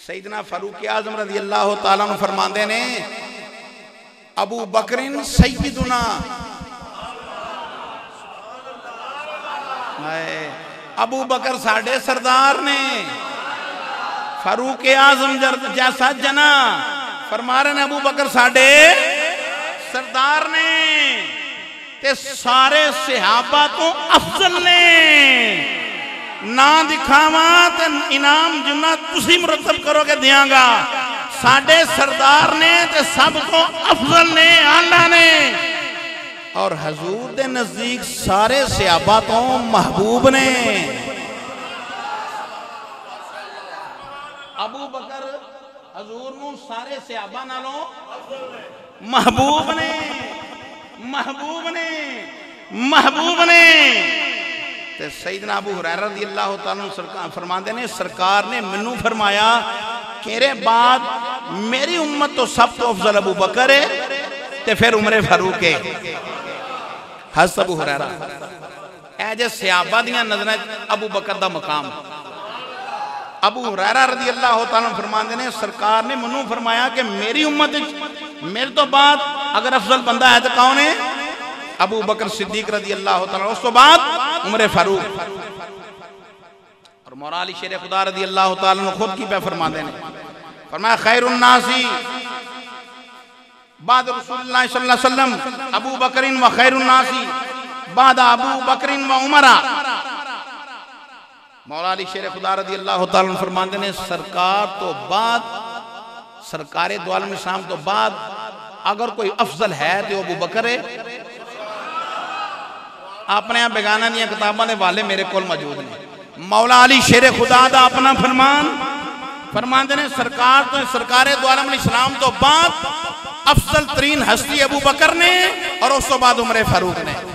सैयदना फारूक़ आज़म रज़ियल्लाहु ताला अन्हु फरमाते ने अबू बकरिन सैयदुना अबू बकर साढ़े सरदार ने फारूक़ आज़म जैसा जना फरमा रहे ने अबू बकर साढ़े सरदार ने ते सारे सहाबा तो अफजल ने ना दिखावा तो इनाम जिन्ना तुसी मुरतब करोगे दियांगा साडे सरदार ने ते सब तो अफजल ने आला ने और हजूर दे नजदीक सारे सहाबा तो महबूब ने। अबू बकर हजूर नू सारे सहाबा नालों महबूब ने ते सैयदना अबू हुरैरा रज़ियल्लाहु ताला अन्हु फरमाते ने सरकार ने मैनू फरमाया केरे बाद मेरी उम्मत तो सब तो अफजल अबू बकर है ते फिर उमरे फारूक है। हज़रत अबू हुरैरा ऐ जे सहाबा दियां नज़रां अबू बकर दा मकाम। अबू हुरैरा रज़ियल्लाहु ताला अन्हु फरमाते ने सरकार ने मैनू फरमाया कि मेरी उम्मत मेरे तो बाद अगर अफजल बंदा है तो कौन है? अबू बकर सिद्दीक रज़ियल्लाहु ताला अन्हु। उस तो बाद उमरे फारूक और मौला अली शेर खुदा रज़ियल्लाहु ताला अन्हु खुद की पे फरमाते हैं फरमाया खैरुन नासी बाद रसूलुल्लाह सल्लल्लाहु अलैहि वसल्लम अबू बकरिन व खैरुन नासी बाद अबू बकरिन व उमरा। मौला अली शेर खुदा रज़ियल्लाहु ताला अन्हु फरमाते हैं सरकार तो बाद सरकारे दो आलम इस्लाम तो बाद अगर कोई अफजल है तो अबू बकर है। अपने आप बेगाना दियाँ किताबों के वाले मेरे को मौजूद हैं। मौला अली शेर खुदा दा अपना फरमान फरमाते हैं सरकार तो सरकारे दो आलम इस्लाम तो बाद अफजल तरीन हस्ती अबू बकर ने और उस तो बाद उमर फारूक ने।